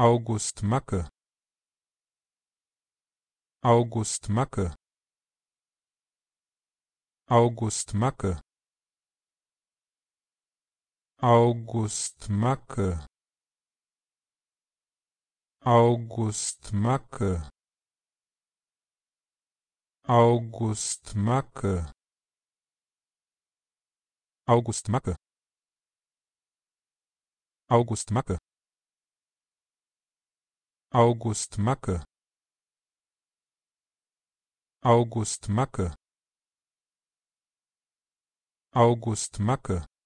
August Macke. August Macke. August Macke. August Macke. August Macke. August Macke. August Macke. August Macke. August Macke. August Macke. August Macke.